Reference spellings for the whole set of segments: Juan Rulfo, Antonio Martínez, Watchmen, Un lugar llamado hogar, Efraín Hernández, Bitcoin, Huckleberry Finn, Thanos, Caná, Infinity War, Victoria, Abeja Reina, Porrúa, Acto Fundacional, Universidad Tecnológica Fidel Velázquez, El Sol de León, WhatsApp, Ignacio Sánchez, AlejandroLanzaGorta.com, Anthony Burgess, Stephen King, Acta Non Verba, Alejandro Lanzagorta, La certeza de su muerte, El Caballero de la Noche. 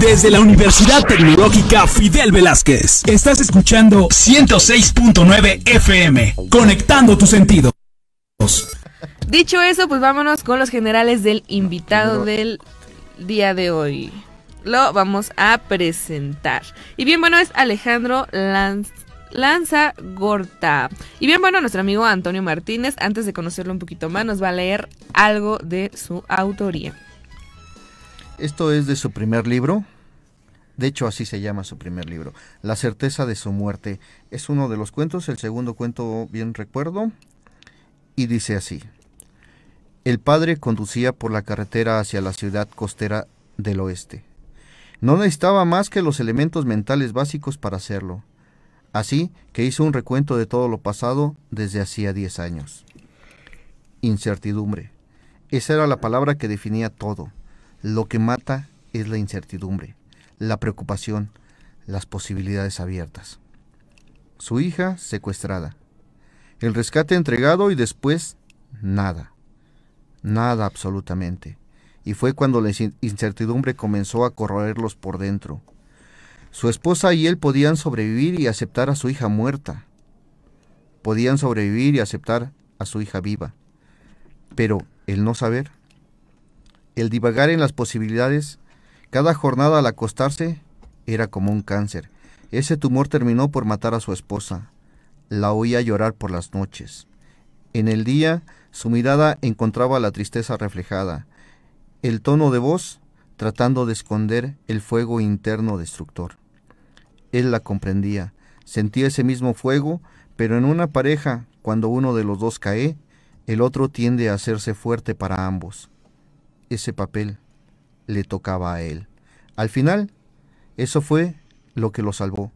Desde la Universidad Tecnológica Fidel Velázquez, estás escuchando 106.9 FM, conectando tus sentidos. Dicho eso, pues vámonos con los generales del invitado del día de hoy. Lo vamos a presentar. Y bien, bueno, es Alejandro Lanzagorta. Y bien, bueno, nuestro amigo Antonio Martínez, antes de conocerlo un poquito más, nos va a leer algo de su autoría. Esto es de su primer libro, de hecho así se llama su primer libro, La certeza de su muerte. Es uno de los cuentos, el segundo cuento bien recuerdo, y dice así. El padre conducía por la carretera hacia la ciudad costera del oeste. No necesitaba más que los elementos mentales básicos para hacerlo. Así que hizo un recuento de todo lo pasado desde hacía 10 años. Incertidumbre. Esa era la palabra que definía todo. Lo que mata es la incertidumbre, la preocupación, las posibilidades abiertas. Su hija secuestrada. El rescate entregado y después nada. Nada absolutamente. Y fue cuando la incertidumbre comenzó a corroerlos por dentro. Su esposa y él podían sobrevivir y aceptar a su hija muerta. Podían sobrevivir y aceptar a su hija viva. Pero el no saber, el divagar en las posibilidades, cada jornada al acostarse era como un cáncer. Ese tumor terminó por matar a su esposa. La oía llorar por las noches. En el día, su mirada encontraba la tristeza reflejada. El tono de voz, tratando de esconder el fuego interno destructor. Él la comprendía, sentía ese mismo fuego, pero en una pareja, cuando uno de los dos cae, el otro tiende a hacerse fuerte para ambos. Ese papel le tocaba a él. Al final, eso fue lo que lo salvó.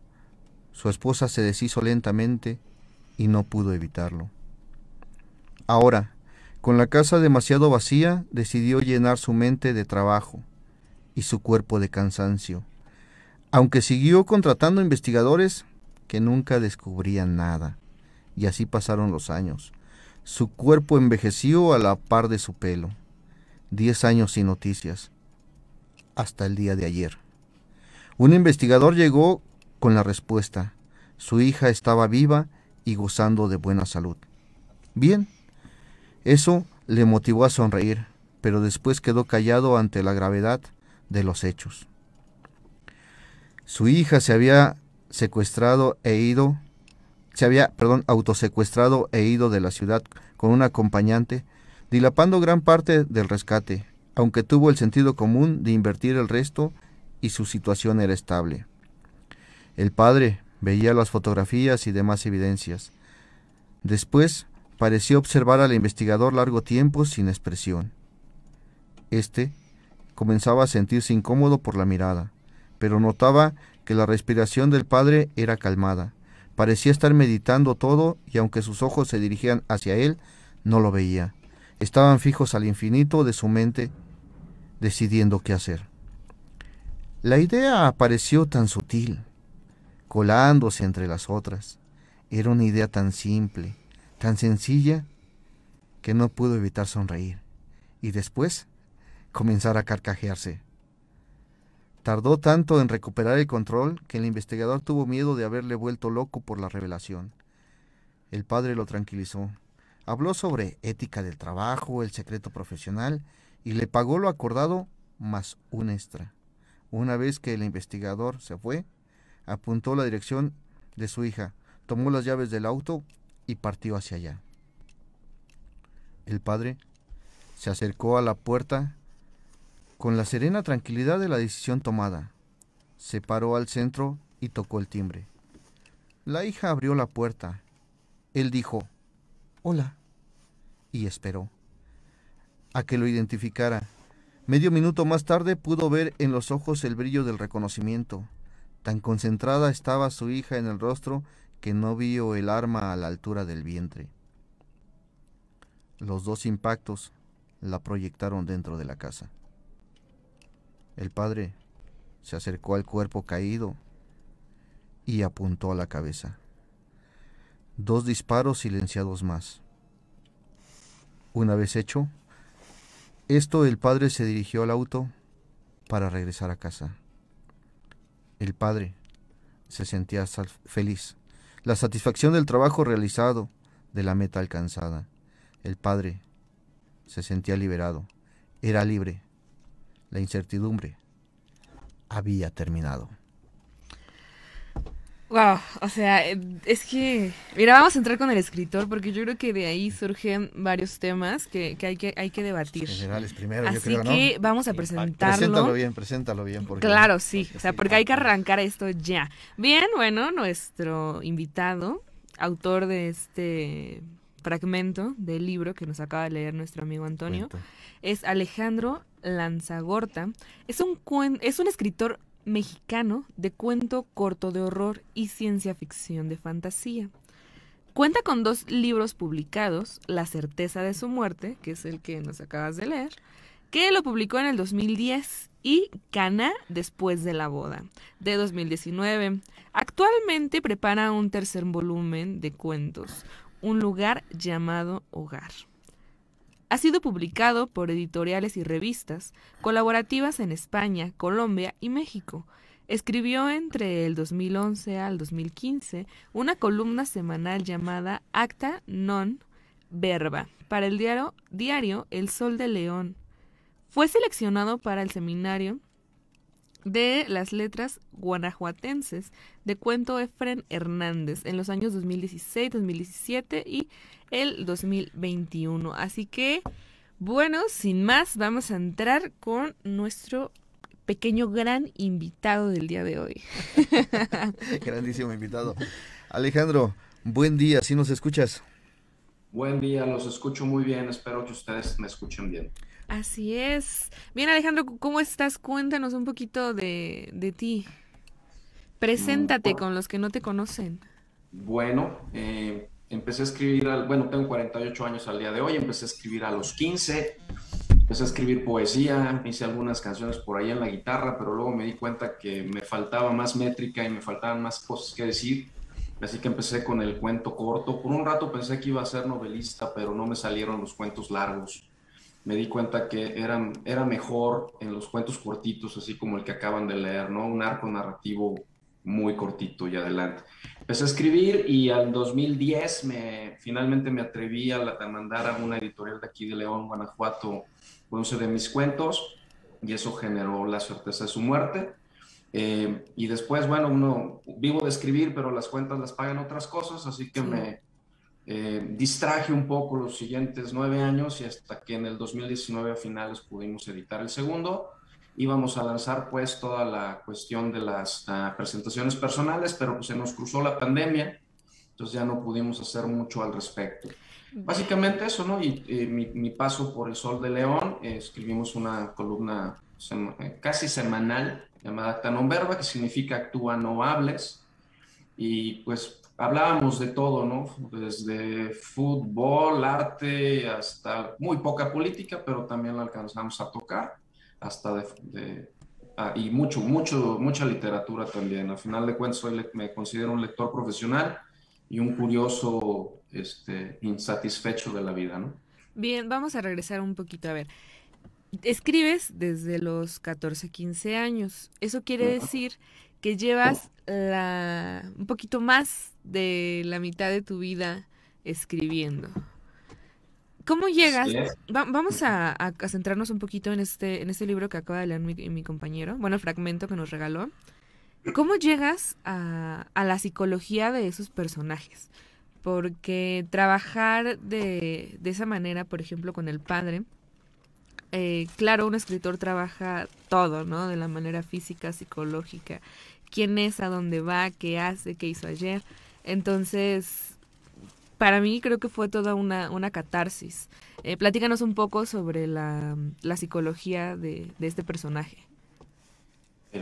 Su esposa se deshizo lentamente y no pudo evitarlo. Ahora, con la casa demasiado vacía, decidió llenar su mente de trabajo y su cuerpo de cansancio, aunque siguió contratando investigadores que nunca descubrían nada. Y así pasaron los años. Su cuerpo envejeció a la par de su pelo. 10 años sin noticias, hasta el día de ayer. Un investigador llegó con la respuesta. Su hija estaba viva y gozando de buena salud. Bien, eso le motivó a sonreír, pero después quedó callado ante la gravedad de los hechos. Su hija se había autosecuestrado e ido de la ciudad con un acompañante, dilapando gran parte del rescate, aunque tuvo el sentido común de invertir el resto y su situación era estable. El padre veía las fotografías y demás evidencias. Después pareció observar al investigador largo tiempo sin expresión. Este comenzaba a sentirse incómodo por la mirada, pero notaba que la respiración del padre era calmada. Parecía estar meditando todo y aunque sus ojos se dirigían hacia él, no lo veía. Estaban fijos al infinito de su mente, decidiendo qué hacer. La idea apareció tan sutil, colándose entre las otras. Era una idea tan simple, tan sencilla, que no pudo evitar sonreír y después comenzar a carcajearse. Tardó tanto en recuperar el control que el investigador tuvo miedo de haberle vuelto loco por la revelación. El padre lo tranquilizó. Habló sobre ética del trabajo, el secreto profesional y le pagó lo acordado más un extra. Una vez que el investigador se fue, apuntó la dirección de su hija, tomó las llaves del auto y partió hacia allá. El padre se acercó a la puerta con la serena tranquilidad de la decisión tomada. Se paró al centro y tocó el timbre. La hija abrió la puerta. Él dijo, «Hola», y esperó a que lo identificara. Medio minuto más tarde pudo ver en los ojos el brillo del reconocimiento. Tan concentrada estaba su hija en el rostro que no vio el arma a la altura del vientre. Los dos impactos la proyectaron dentro de la casa. El padre se acercó al cuerpo caído y apuntó a la cabeza. 2 disparos silenciados más. Una vez hecho esto, el padre se dirigió al auto para regresar a casa. El padre se sentía feliz. La satisfacción del trabajo realizado, de la meta alcanzada. El padre se sentía liberado. Era libre. La incertidumbre había terminado. Wow, o sea, es que... Mira, vamos a entrar con el escritor, porque yo creo que de ahí surgen varios temas que hay que debatir. Generales primero, así yo creo, ¿no? Así que vamos a presentarlo. Preséntalo bien. Porque, claro, sí, o sea, porque hay que arrancar esto ya. Bien, bueno, nuestro invitado, autor de este fragmento del libro que nos acaba de leer nuestro amigo Antonio, es Alejandro Lanzagorta. Es un escritor mexicano de cuento corto de horror y ciencia ficción de fantasía. Cuenta con 2 libros publicados: La certeza de su muerte, que es el que nos acabas de leer, que lo publicó en el 2010, y Caná, después de la boda, de 2019. Actualmente prepara un 3er volumen de cuentos, Un lugar llamado hogar. Ha sido publicado por editoriales y revistas colaborativas en España, Colombia y México. Escribió entre el 2011 al 2015 una columna semanal llamada Acta Non Verba para el diario El Sol de León. Fue seleccionado para el seminario de las letras guanajuatenses de cuento Efraín Hernández en los años 2016, 2017 y el 2021. Así que, bueno, sin más, vamos a entrar con nuestro pequeño gran invitado del día de hoy. Grandísimo invitado. Alejandro, buen día, ¿sí nos escuchas? Buen día, los escucho muy bien, espero que ustedes me escuchen bien. Así es. Bien, Alejandro, ¿cómo estás? Cuéntanos un poquito de ti. Preséntate con los que no te conocen. Bueno, empecé a escribir, tengo 48 años al día de hoy, empecé a escribir a los 15, empecé a escribir poesía, hice algunas canciones por ahí en la guitarra, pero luego me di cuenta que me faltaba más métrica y me faltaban más cosas que decir, así que empecé con el cuento corto. Por un rato pensé que iba a ser novelista, pero no me salieron los cuentos largos. Me di cuenta que era mejor en los cuentos cortitos, así como el que acaban de leer, ¿no? Un arco narrativo muy cortito y adelante. Empecé a escribir y al 2010 finalmente me atreví a mandar a una editorial de aquí de León, Guanajuato, 11 de mis cuentos, y eso generó La certeza de su muerte. Y después, bueno, uno vivo de escribir, pero las cuentas las pagan otras cosas, así que sí. Distraje un poco los siguientes 9 años, y hasta que en el 2019 a finales pudimos editar el segundo. Íbamos a lanzar pues toda la cuestión de las presentaciones personales, pero pues se nos cruzó la pandemia, entonces ya no pudimos hacer mucho al respecto. Básicamente eso, ¿no? Y mi paso por El Sol de León, escribimos una columna casi semanal llamada Acta Non Verba, que significa actúa, no hables, y pues hablábamos de todo, ¿no? Desde fútbol, arte, hasta muy poca política, pero también la alcanzamos a tocar, hasta y mucha literatura también. Al final de cuentas, me considero un lector profesional y un curioso insatisfecho de la vida, ¿no? Bien, vamos a regresar un poquito, a ver. Escribes desde los 14, 15 años. Eso quiere decir que llevas un poquito más de la mitad de tu vida escribiendo. ¿Cómo llegas? Vamos a centrarnos un poquito en este libro que acaba de leer mi compañero, bueno, el fragmento que nos regaló. ¿Cómo llegas a la psicología de esos personajes? Porque trabajar de esa manera, por ejemplo, con el padre... claro, un escritor trabaja todo, ¿no? De la manera física, psicológica. ¿Quién es? ¿A dónde va? ¿Qué hace? ¿Qué hizo ayer? Entonces, para mí creo que fue toda una catarsis. Platícanos un poco sobre la psicología de este personaje.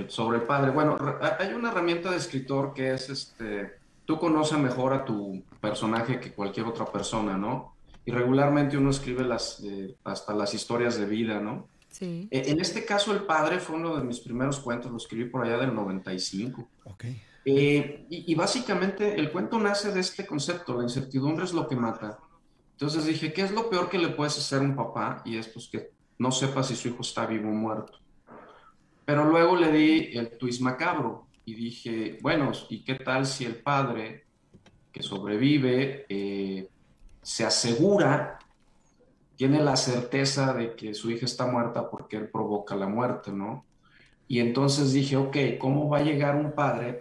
Sobre el padre. Bueno, hay una herramienta de escritor que es, tú conoces mejor a tu personaje que cualquier otra persona, ¿no? Y regularmente uno escribe hasta las historias de vida, ¿no? Sí. En este caso, El padre fue uno de mis primeros cuentos, lo escribí por allá del 95. Okay. Y básicamente el cuento nace de este concepto: la incertidumbre es lo que mata. Entonces dije, ¿qué es lo peor que le puedes hacer a un papá? Y es pues que no sepa si su hijo está vivo o muerto. Pero luego le di el twist macabro, y dije, bueno, ¿y qué tal si el padre que sobrevive se asegura, tiene la certeza de que su hija está muerta porque él provoca la muerte, ¿no? Y entonces dije, ok, ¿cómo va a llegar un padre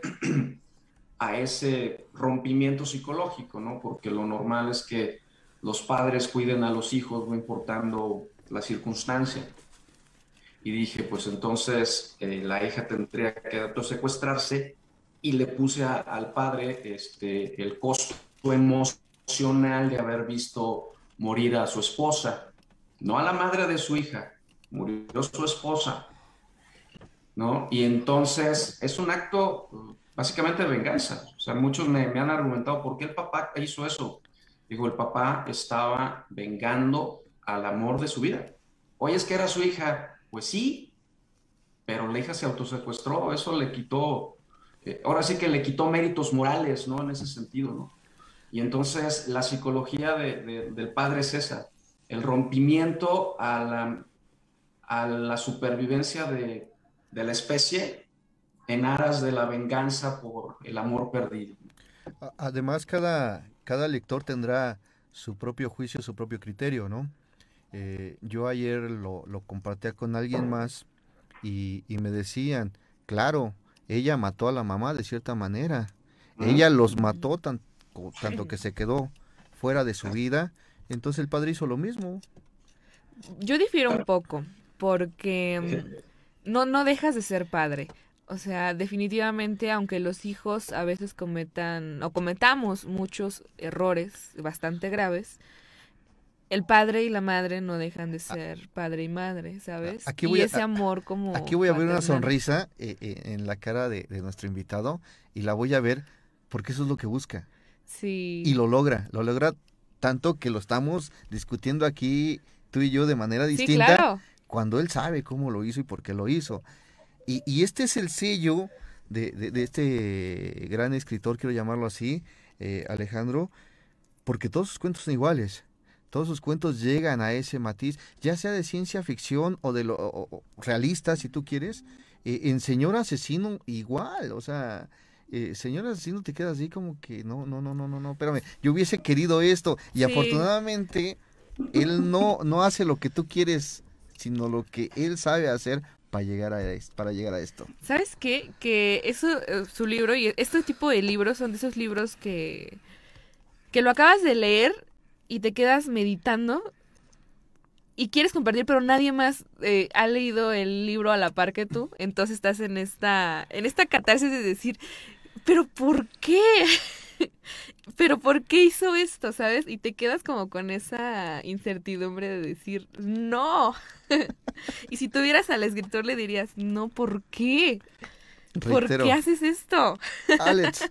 a ese rompimiento psicológico, ¿no? Porque lo normal es que los padres cuiden a los hijos no importando la circunstancia. Y dije, pues entonces la hija tendría que autosecuestrarse, y le puse al padre el costo emocional de haber visto morir a su esposa, no a la madre de su hija, murió su esposa, ¿no? Y entonces es un acto básicamente de venganza. O sea, muchos me han argumentado, ¿por qué el papá hizo eso? Digo, el papá estaba vengando al amor de su vida. Oye, es que era su hija. Pues sí, pero la hija se autosecuestró. Eso le quitó, ahora sí que le quitó méritos morales, ¿no? En ese sentido, ¿no? Y entonces la psicología del padre es esa, el rompimiento a la supervivencia de la especie en aras de la venganza por el amor perdido. Además, cada lector tendrá su propio juicio, su propio criterio, ¿no? Yo ayer lo compartía con alguien más y me decían, claro, ella mató a la mamá de cierta manera, ella los mató tanto que se quedó fuera de su vida, entonces el padre hizo lo mismo. Yo difiero un poco, porque no dejas de ser padre. O sea, definitivamente, aunque los hijos a veces cometamos muchos errores bastante graves, el padre y la madre no dejan de ser padre y madre, ¿sabes? Aquí voy a ver una sonrisa en la cara de nuestro invitado, y la voy a ver porque eso es lo que busca. Sí. Y lo logra tanto que lo estamos discutiendo aquí tú y yo de manera distinta, sí, claro, cuando él sabe cómo lo hizo y por qué lo hizo. Y este es el sello de este gran escritor, quiero llamarlo así, Alejandro, porque todos sus cuentos son iguales, todos sus cuentos llegan a ese matiz, ya sea de ciencia ficción o de lo realista, si tú quieres. En Señor Asesino igual, o sea, Señor Asesino te quedas así como que no, espérame, yo hubiese querido esto, y sí, afortunadamente él no hace lo que tú quieres, sino lo que él sabe hacer para llegar a esto. ¿Sabes qué? Que eso, su libro, y este tipo de libros son de esos libros que lo acabas de leer y te quedas meditando y quieres compartir, pero nadie más ha leído el libro a la par que tú, entonces estás en esta catarsis de decir, ¿pero por qué? ¿Pero por qué hizo esto? ¿Sabes? Y te quedas como con esa incertidumbre de decir, ¡no! Y si tuvieras al escritor le dirías, no, ¿por qué? Reitero, ¿por qué haces esto? Alex,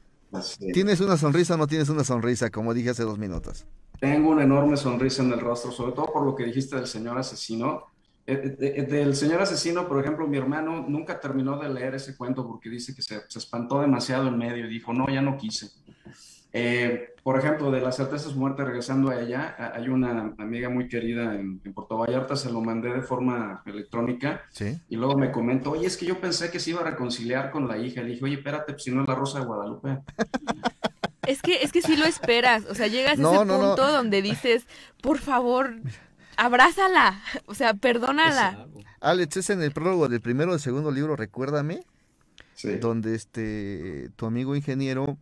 ¿tienes una sonrisa o no tienes una sonrisa? Como dije hace 2 minutos. Tengo una enorme sonrisa en el rostro, sobre todo por lo que dijiste del Señor Asesino. Del Señor Asesino, por ejemplo, mi hermano nunca terminó de leer ese cuento porque dice que se espantó demasiado en medio y dijo, no, ya no quise. Por ejemplo, de La certeza de su muerte, regresando a ella, hay una amiga muy querida en Puerto Vallarta, se lo mandé de forma electrónica. ¿Sí? Y luego me comentó, oye, es que yo pensé que se iba a reconciliar con la hija. Le dije, oye, espérate, pues, si no es la Rosa de Guadalupe. Es que sí lo esperas, o sea, llegas a ese punto donde dices, por favor, abrázala, o sea, perdónala. Alex, es en el prólogo del primero o del segundo libro, recuérdame, sí, donde tu amigo ingeniero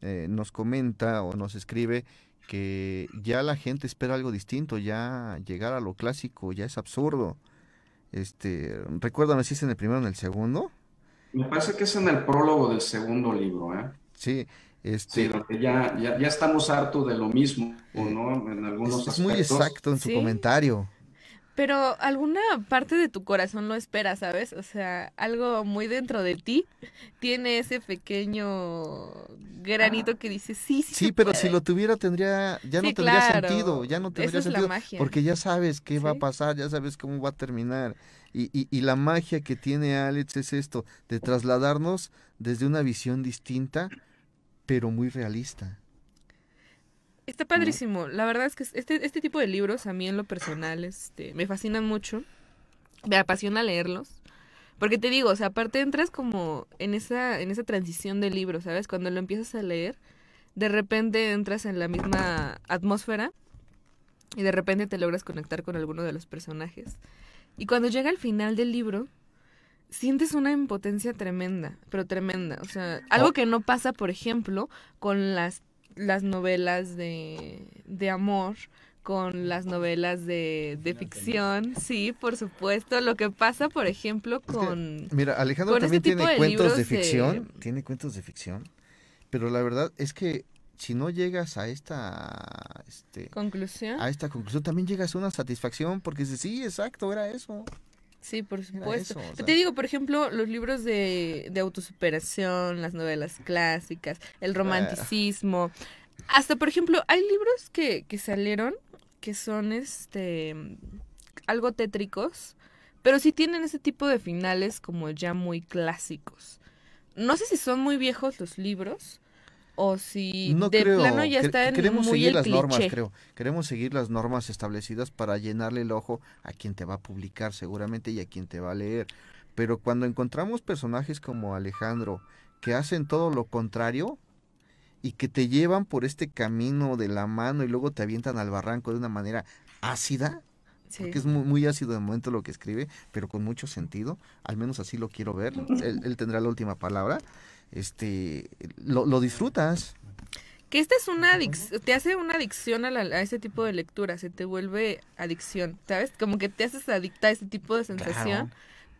nos comenta o nos escribe que ya la gente espera algo distinto, ya llegar a lo clásico ya es absurdo. Recuérdame si es en el primero o en el segundo. Me parece que es en el prólogo del segundo libro, ¿eh? Sí, sí, donde ya estamos hartos de lo mismo, ¿no? En algunos aspectos. Es muy exacto en su comentario. Pero alguna parte de tu corazón lo espera, ¿sabes? O sea, algo muy dentro de ti tiene ese pequeño granito que dice, sí, pero puede. Si lo tuviera ya no tendría sentido. La magia. Porque ya sabes qué va a pasar, ya sabes cómo va a terminar. Y la magia que tiene Alex es esto, de trasladarnos desde una visión distinta, pero muy realista. Está padrísimo. La verdad es que este tipo de libros a mí en lo personal me fascinan mucho. Me apasiona leerlos. Porque te digo, o sea, aparte entras como en esa transición del libro, ¿sabes? Cuando lo empiezas a leer, de repente entras en la misma atmósfera y de repente te logras conectar con alguno de los personajes. Y cuando llega al final del libro, sientes una impotencia tremenda, pero tremenda. O sea, algo que no pasa, por ejemplo, con las novelas de amor, con las novelas de ficción, sí, por supuesto. Lo que pasa, por ejemplo, con... Es que, mira, Alejandro también tiene cuentos de ficción, tiene cuentos de ficción, pero la verdad es que si no llegas a esta conclusión, también llegas a una satisfacción, porque dices, sí, exacto, era eso. Sí, por supuesto. Eso, o sea. Te digo, por ejemplo, los libros de autosuperación, las novelas clásicas, el romanticismo. Hasta, por ejemplo, hay libros que salieron que son algo tétricos, pero sí tienen ese tipo de finales como ya muy clásicos. No sé si son muy viejos los libros o si no, de creo. Plano ya está en muy el cliché. Queremos seguir las normas establecidas para llenarle el ojo a quien te va a publicar seguramente y a quien te va a leer. Pero cuando encontramos personajes como Alejandro que hacen todo lo contrario y que te llevan por este camino de la mano y luego te avientan al barranco de una manera ácida, sí, porque es muy, muy ácido de momento lo que escribe, pero con mucho sentido, al menos así lo quiero ver, él tendrá la última palabra. Lo disfrutas. Que esta es una adicción, te hace una adicción a ese tipo de lectura, se te vuelve adicción, ¿sabes? Como que te haces adicta a ese tipo de sensación,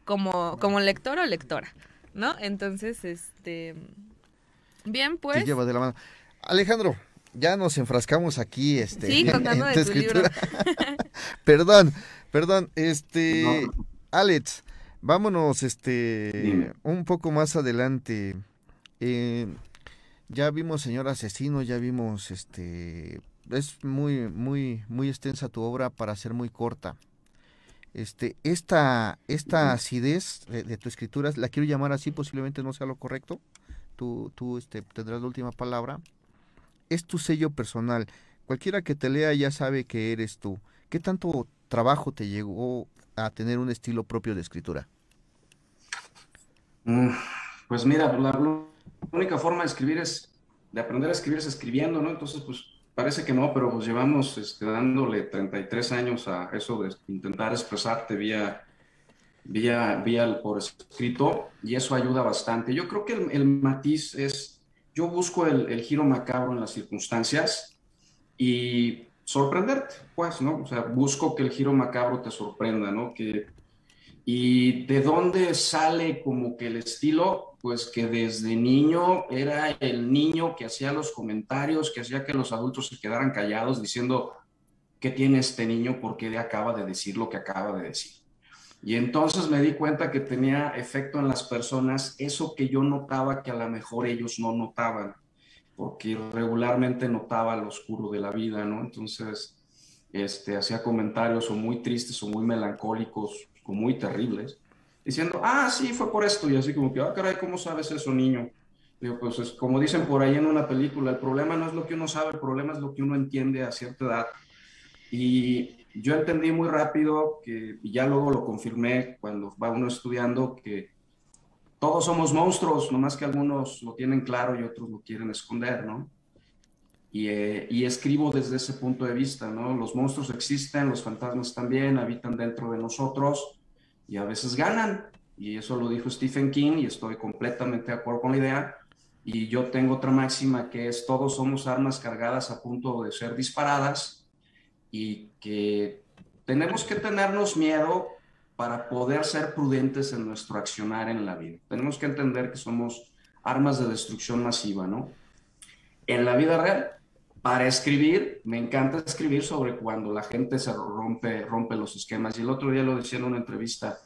claro, como lector o lectora, ¿no? Entonces, bien, pues. Te lleva de la mano. Alejandro, ya nos enfrascamos aquí, sí, contando de tu escritura. Libro. perdón, no. Alex, vámonos, un poco más adelante. Ya vimos Señor Asesino, ya vimos, es muy, muy, muy extensa tu obra para ser muy corta. Esta acidez de tu escritura, la quiero llamar así, posiblemente no sea lo correcto. Tú tendrás la última palabra. Es tu sello personal. Cualquiera que te lea ya sabe que eres tú. ¿Qué tanto trabajo te llegó a tener un estilo propio de escritura? Pues mira, la única forma de escribir es escribiendo, ¿no? Entonces, pues parece que no, pero pues llevamos dándole 33 años a eso de intentar expresarte vía por escrito, y eso ayuda bastante. Yo creo que el matiz yo busco el giro macabro en las circunstancias y sorprenderte, pues, ¿no? O sea, busco que el giro macabro te sorprenda, ¿no? ¿Y de dónde sale como que el estilo? Pues que desde niño era el niño que hacía los comentarios, que hacía que los adultos se quedaran callados diciendo, ¿qué tiene este niño? ¿Por qué acaba de decir lo que acaba de decir? Y entonces me di cuenta que tenía efecto en las personas eso que yo notaba que a lo mejor ellos no notaban, porque regularmente notaba lo oscuro de la vida, ¿no? Entonces, hacía comentarios o muy tristes o muy melancólicos o muy terribles, diciendo, ah, sí, fue por esto, y así como que, ah, caray, ¿cómo sabes eso, niño? Digo, pues, como dicen por ahí en una película, el problema no es lo que uno sabe, el problema es lo que uno entiende a cierta edad. Y yo entendí muy rápido, y ya luego lo confirmé cuando va uno estudiando, que todos somos monstruos, nomás que algunos lo tienen claro y otros lo quieren esconder, ¿no? Y escribo desde ese punto de vista, ¿no? Los monstruos existen, los fantasmas también, habitan dentro de nosotros y a veces ganan. Y eso lo dijo Stephen King y estoy completamente de acuerdo con la idea. Y yo tengo otra máxima que es, todos somos armas cargadas a punto de ser disparadas, y que tenemos que tenernos miedo para poder ser prudentes en nuestro accionar en la vida. Tenemos que entender que somos armas de destrucción masiva, ¿no? En la vida real, para escribir, me encanta escribir sobre cuando la gente se rompe los esquemas. Y el otro día lo decía en una entrevista,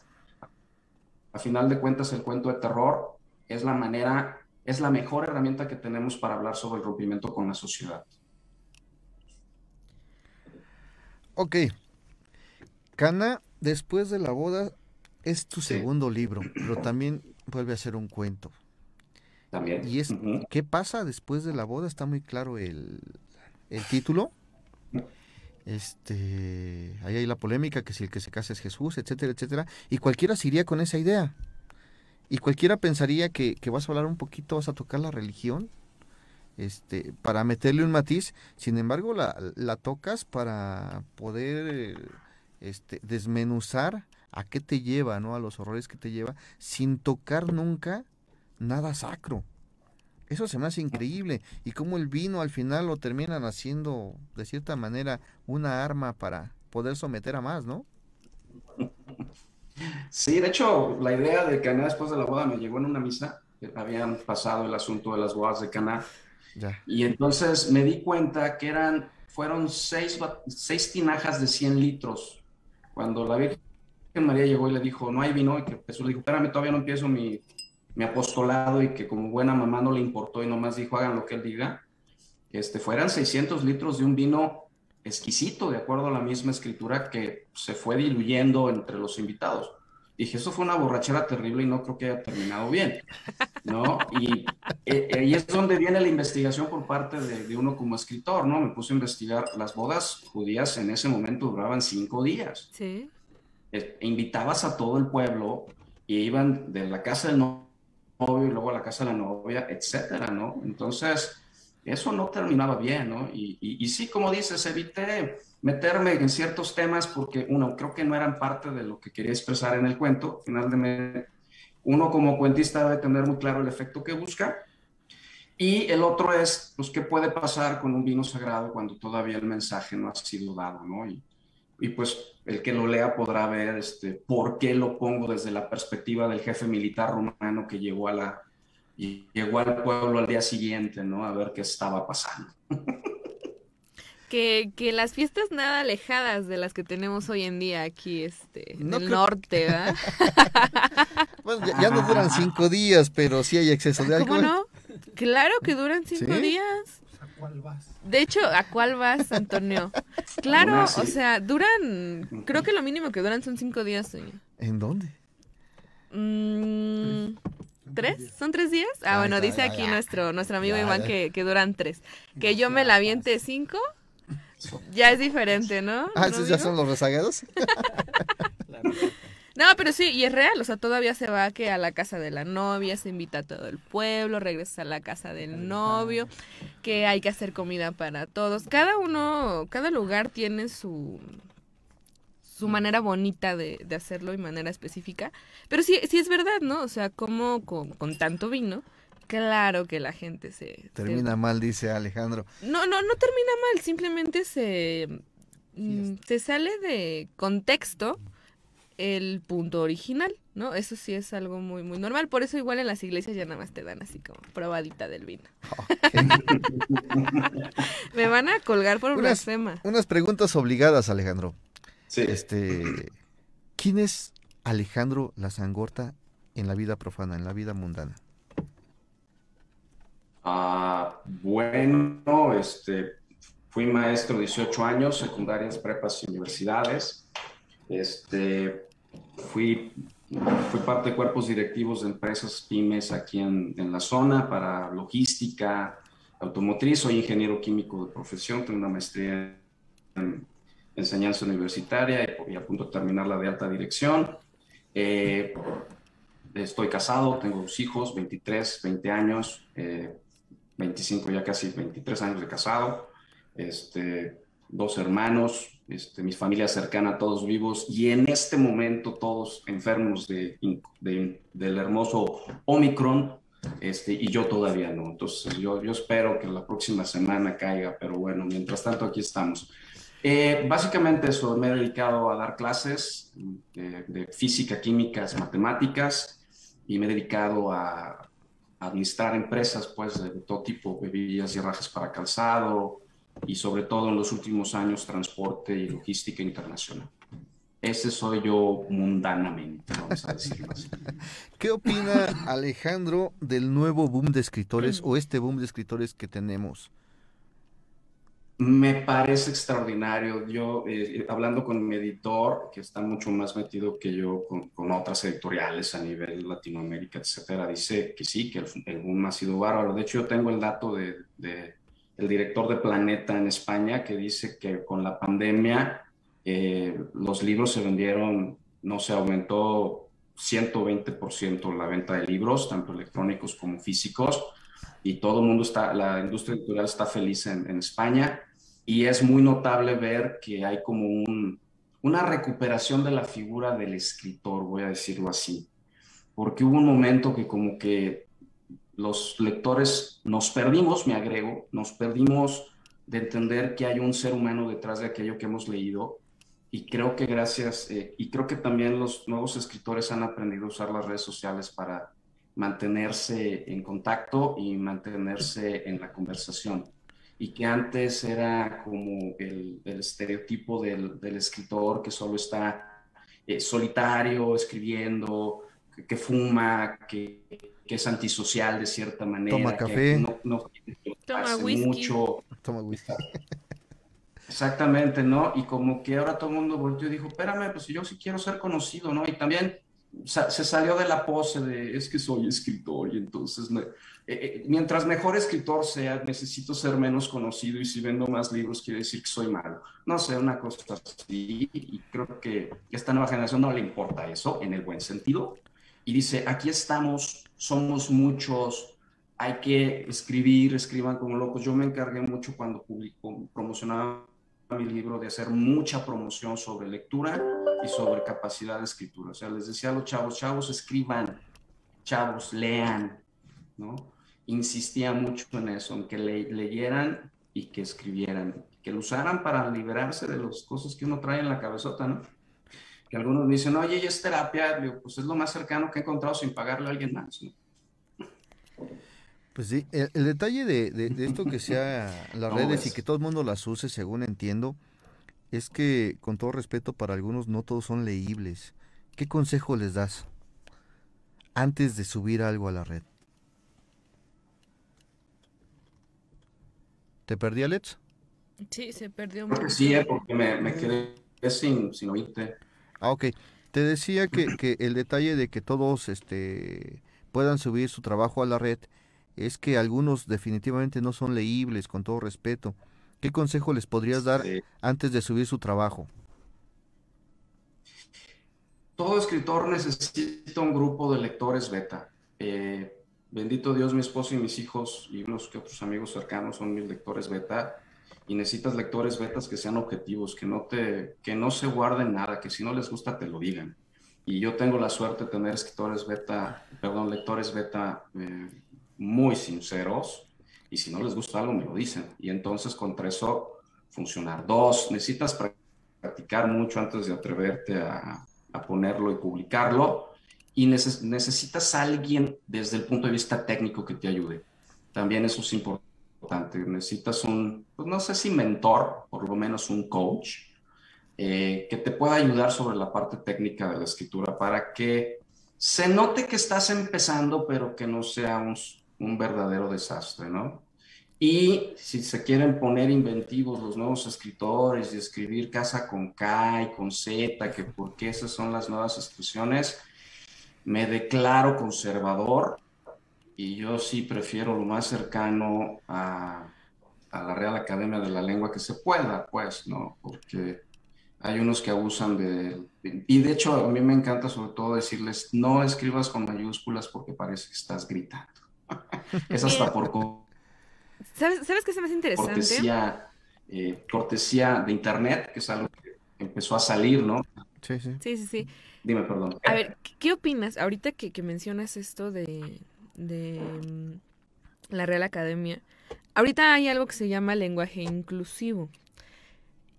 a final de cuentas el cuento de terror es la mejor herramienta que tenemos para hablar sobre el rompimiento con la sociedad. Ok. Caná, después de la boda, es tu segundo libro, pero también vuelve a ser un cuento. También. Y ¿qué pasa después de la boda? Está muy claro el título. Ahí hay la polémica, que si el que se casa es Jesús, etcétera, etcétera. Y cualquiera se iría con esa idea. Y cualquiera pensaría que vas a hablar un poquito, vas a tocar la religión, para meterle un matiz. Sin embargo, la tocas para poder desmenuzar a qué te lleva, ¿no? A los horrores que te lleva, sin tocar nunca nada sacro. Eso se me hace increíble. Y cómo el vino al final lo terminan haciendo, de cierta manera, una arma para poder someter a más, ¿no? Sí, de hecho, la idea de Caná después de la boda me llegó en una misa. Habían pasado el asunto de las bodas de Caná. Ya. Y entonces me di cuenta que fueron seis tinajas de 100 litros. Cuando la Virgen María llegó y le dijo, no hay vino, y que Jesús le dijo, espérame, todavía no empiezo mi apostolado, y que como buena mamá no le importó y nomás dijo, hagan lo que él diga. Fueran 600 litros de un vino exquisito, de acuerdo a la misma escritura, que se fue diluyendo entre los invitados. Dije, eso fue una borrachera terrible y no creo que haya terminado bien, ¿no? Y ahí es donde viene la investigación por parte de uno como escritor, ¿no? Me puse a investigar. Las bodas judías en ese momento duraban 5 días. Sí. Invitabas a todo el pueblo y iban de la casa del novio y luego a la casa de la novia, etcétera, ¿no? Entonces, eso no terminaba bien, ¿no? Y sí, como dices, evité meterme en ciertos temas porque, uno, creo que no eran parte de lo que quería expresar en el cuento. Finalmente, uno como cuentista debe tener muy claro el efecto que busca. Y el otro es, pues, ¿qué puede pasar con un vino sagrado cuando todavía el mensaje no ha sido dado, ¿no? Y pues, el que lo lea podrá ver por qué lo pongo desde la perspectiva del jefe militar romano que llegó llegó al pueblo al día siguiente, ¿no? A ver qué estaba pasando. Que las fiestas nada alejadas de las que tenemos hoy en día aquí, no en el norte, ¿verdad? Bueno, ya no duran 5 días, pero sí hay exceso de alcohol. ¿Cómo no? Claro que duran 5 días. ¿A cuál vas? De hecho, ¿a cuál vas, Antonio? Claro, bueno, sí. O sea, duran, creo que lo mínimo que duran son 5 días, señor. ¿En dónde? ¿3? ¿Son 3 días? Ah, bueno, dice aquí nuestro amigo Iván que duran 3. Que yo me la aviente 5, ya es diferente, ¿no? Ah, ¿esos ya son los rezagados? No, pero sí, y es real, o sea, todavía se va que a la casa de la novia, se invita a todo el pueblo, regresa a la casa del novio, que hay que hacer comida para todos. Cada lugar tiene su manera bonita de hacerlo y manera específica. Pero sí es verdad, ¿no? O sea, como con tanto vino, claro que la gente se... Termina mal, dice Alejandro. No termina mal, simplemente se sale de contexto el punto original, ¿no? Eso sí es algo muy, muy normal. Por eso igual en las iglesias ya nada más te dan así como probadita del vino. Okay. Me van a colgar por blasfema. Unas preguntas obligadas, Alejandro. Sí. ¿Quién es Alejandro Lanzagorta en la vida profana, en la vida mundana? Bueno, fui maestro 18 años, secundarias, prepas y universidades. Fui parte de cuerpos directivos de empresas pymes aquí en la zona para logística, automotriz. Soy ingeniero químico de profesión, tengo una maestría en enseñanza universitaria y a punto de terminar la de alta dirección. Estoy casado, tengo 2 hijos, 23, 20 años, 25, ya casi 23 años de casado, 2 hermanos, mi familia cercana, todos vivos, y en este momento todos enfermos del hermoso Omicron, y yo todavía no. Entonces yo espero que la próxima semana caiga, pero bueno, mientras tanto aquí estamos. Básicamente eso, me he dedicado a dar clases de física, químicas, matemáticas, y me he dedicado a administrar empresas, pues, de todo tipo, bebillas y rajas para calzado, y sobre todo en los últimos años transporte y logística internacional. Ese soy yo mundanamente, vamos a decirlo así. ¿Qué opina Alejandro del nuevo boom de escritores o este boom de escritores que tenemos? Me parece extraordinario. Yo, hablando con mi editor, que está mucho más metido que yo con otras editoriales a nivel Latinoamérica, etcétera, dice que sí, que el boom ha sido bárbaro. De hecho, yo tengo el dato del director de Planeta en España, que dice que con la pandemia los libros se vendieron, no sé, aumentó 120% la venta de libros, tanto electrónicos como físicos, y todo el mundo está, la industria editorial está feliz en España, y es muy notable ver que hay como una recuperación de la figura del escritor, voy a decirlo así, porque hubo un momento que como que los lectores nos perdimos, me agrego, nos perdimos de entender que hay un ser humano detrás de aquello que hemos leído. Y creo que gracias, y creo que también los nuevos escritores han aprendido a usar las redes sociales para mantenerse en contacto y mantenerse en la conversación. Y que antes era como el estereotipo del escritor que solo está solitario, escribiendo, que fuma, que es antisocial de cierta manera. Toma café. Toma whisky. Mucho. Toma whisky. Exactamente, ¿no? Y como que ahora todo el mundo volteó y dijo, espérame, pues yo sí quiero ser conocido, ¿no? Y también se salió de la pose de, es que soy escritor y entonces, mientras mejor escritor sea, necesito ser menos conocido y si vendo más libros quiere decir que soy malo. No sé, una cosa así, y creo que esta nueva generación no le importa eso, en el buen sentido, y dice, aquí estamos, somos muchos, hay que escribir, escriban como locos. Yo me encargué mucho cuando promocionaba mi libro de hacer mucha promoción sobre lectura y sobre capacidad de escritura. O sea, les decía a los chavos, chavos, escriban, chavos, lean, ¿no? Insistía mucho en eso, en que leyeran y que escribieran, que lo usaran para liberarse de las cosas que uno trae en la cabezota, ¿no? Que algunos me dicen, oye, ¿y es terapia? Digo, pues es lo más cercano que he encontrado sin pagarle a alguien más, ¿no? Pues sí, el detalle de esto que sea las redes y que todo el mundo las use, según entiendo, es que, con todo respeto para algunos, no todos son leíbles. ¿Qué consejo les das antes de subir algo a la red? ¿Te perdí, Alex? Sí, se perdió. Creo que sí, porque me quedé sin oírte. Ah, ok. Te decía que el detalle de que todos puedan subir su trabajo a la red es que algunos definitivamente no son leíbles, con todo respeto. ¿Qué consejo les podrías dar antes de subir su trabajo? Todo escritor necesita un grupo de lectores beta. Bendito Dios, mi esposo y mis hijos y unos que otros amigos cercanos son mis lectores beta. Y necesitas lectores betas que sean objetivos, que no se guarden nada, que si no les gusta te lo digan. Y yo tengo la suerte de tener lectores beta muy sinceros, y si no les gusta algo me lo dicen, y entonces contra eso funcionar. Dos, necesitas practicar mucho antes de atreverte a ponerlo y publicarlo, y necesitas a alguien desde el punto de vista técnico que te ayude, también eso es importante. Necesitas un, pues no sé si mentor, por lo menos un coach que te pueda ayudar sobre la parte técnica de la escritura para que se note que estás empezando, pero que no sea un verdadero desastre, ¿no? Y si se quieren poner inventivos los nuevos escritores y escribir casa con K y con Z, que porque esas son las nuevas expresiones, me declaro conservador y yo sí prefiero lo más cercano a la Real Academia de la Lengua que se pueda, pues, ¿no? Porque hay unos que abusan y de hecho a mí me encanta sobre todo decirles, no escribas con mayúsculas porque parece que estás gritando. Es hasta por... ¿Sabes qué se me hace interesante? Cortesía de internet, que es algo que empezó a salir, ¿no? Sí, sí. Sí, sí, sí. Dime, perdón. A ver, ¿qué opinas ahorita que mencionas esto de la Real Academia? Ahorita hay algo que se llama lenguaje inclusivo.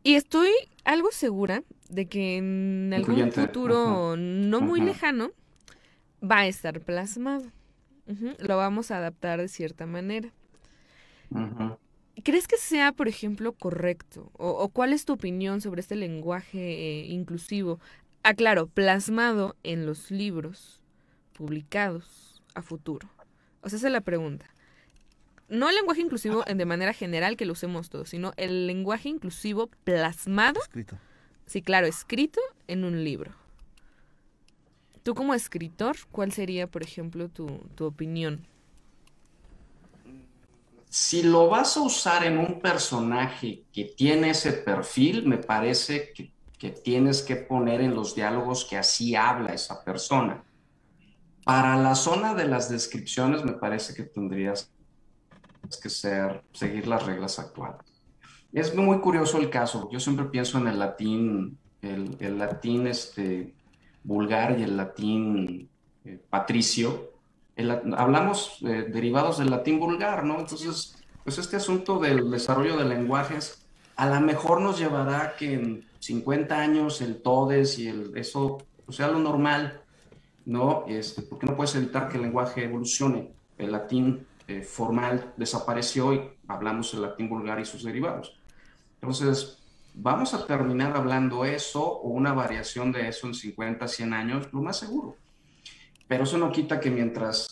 Y estoy algo segura de que en algún futuro no muy lejano va a estar plasmado. Lo vamos a adaptar de cierta manera. ¿Crees que sea, por ejemplo, correcto? ¿O cuál es tu opinión sobre este lenguaje inclusivo? Aclaro, plasmado en los libros publicados a futuro. O sea, esa es la pregunta. No el lenguaje inclusivo de manera general que lo usemos todos, sino el lenguaje inclusivo plasmado. Escrito. Sí, claro, escrito en un libro. Tú como escritor, ¿cuál sería, por ejemplo, tu opinión? Si lo vas a usar en un personaje que tiene ese perfil, me parece que que tienes que poner en los diálogos que así habla esa persona. Para la zona de las descripciones me parece que tendrías que seguir las reglas actuales. Es muy curioso el caso. Yo siempre pienso en el latín, el latín vulgar y el latín patricio. Hablamos derivados del latín vulgar, ¿no? Entonces, pues este asunto del desarrollo de lenguajes a lo mejor nos llevará a que en 50 años el todes y el eso sea lo normal, ¿no? Porque no puedes evitar que el lenguaje evolucione. El latín formal desapareció y hablamos el latín vulgar y sus derivados. Entonces, vamos a terminar hablando eso o una variación de eso en 50, 100 años, lo más seguro. Pero eso no quita que mientras,